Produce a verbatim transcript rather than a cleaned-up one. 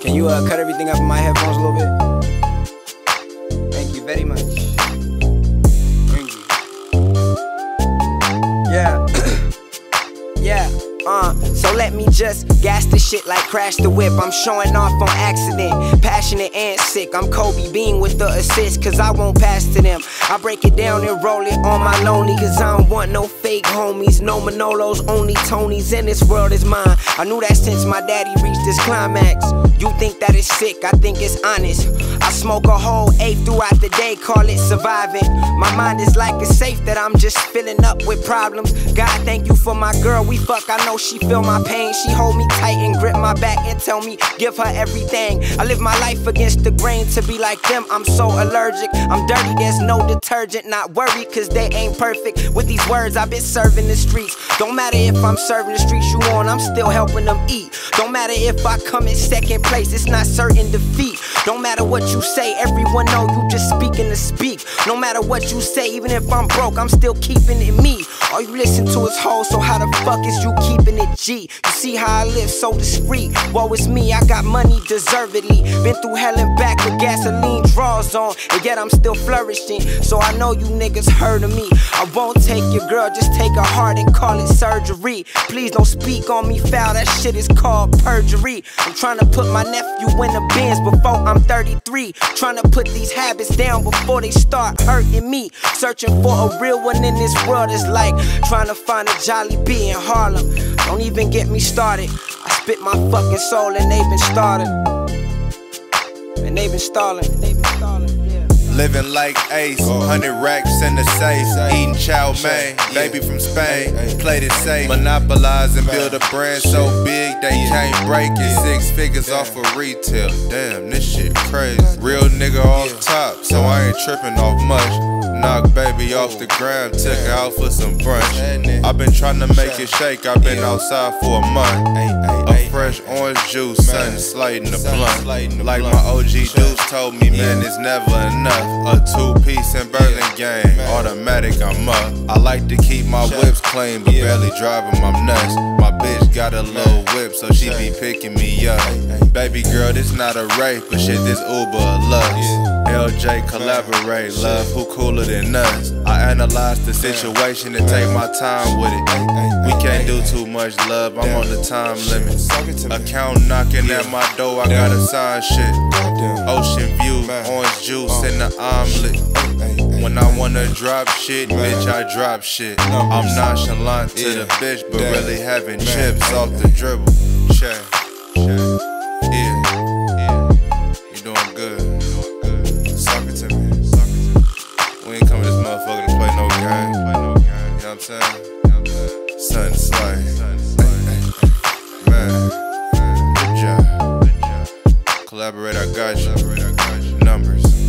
Can you uh, cut everything up in my headphones a little bit? Thank you very much. Thank you. Yeah. Yeah. Uh, so let me just gas the shit like Crash the Whip. I'm showing off on accident, passionate and sick. I'm Kobe Bean with the assist, cause I won't pass to them. I break it down and roll it on my lonely, cause I don't want no fake homies, no Manolos, only Tonys, and this world is mine. I knew that since my daddy reached this climax. You think that it's sick, I think it's honest. I smoke a whole eight throughout the day, call it surviving. My mind is like a safe that I'm just filling up with problems. God, thank you for my girl, we fuck, I know she feel my pain. She hold me tight and grip my back and tell me give her everything. I live my life against the grain to be like them. I'm so allergic, I'm dirty, there's no detergent. Not worried cause they ain't perfect. With these words I've been serving the streets. Don't matter if I'm serving the streets you on, I'm still helping them eat. Don't matter if I come in second place, it's not certain defeat. Don't matter what you say, everyone know you just speaking to speak. No matter what you say, even if I'm broke, I'm still keeping it me. All you listen to is hoes, so how the fuck is you keep it G? You see how I live so discreet. Woe is me, I got money deservedly. Been through hell and back with gasoline draws on, and yet I'm still flourishing. So I know you niggas heard of me. I won't take your girl, just take her heart and call it surgery. Please don't speak on me foul, that shit is called perjury. I'm trying to put my nephew in the bins before I'm thirty-three. Trying to put these habits down before they start hurting me. Searching for a real one in this world is like trying to find a Jolly Bee in Harlem. Don't even get me started. I spit my fucking soul and they've been started. And they've been stalling. They've been stalling. Yeah. Living like Ace, hundred racks in the safe, eating chow mein, baby from Spain, played it safe, monopolize and build a brand so big they can't break it. Six figures off of retail, damn, this shit crazy. Real nigga off top, so I ain't tripping off much. Knock baby off the ground, took her out for some brunch. I've been trying to make it shake, I've been outside for a month. A fresh orange juice, something slight in the blunt. Like my O G Deuce told me, man, it's never enough. A two-piece and Berlin gang, automatic, I'm up. I like to keep my whips clean, but barely drive them, I'm nuts. My bitch got a little whip, so she be picking me up. Baby girl, this not a rape, but shit, this Uber a lux. L J collaborate, love who cooler than us. I analyze the situation and take my time with it. We can't do too much love, I'm on the time limit. Account knocking at my door, I gotta sign shit. Ocean view, orange juice in the omelet. When I wanna drop shit, bitch, I drop shit. I'm nonchalant to the bitch, but really having chips off the dribble. Check, yeah, yeah, you doing good. Sun slide, man, good job. Collaborate, I got you. Numbers.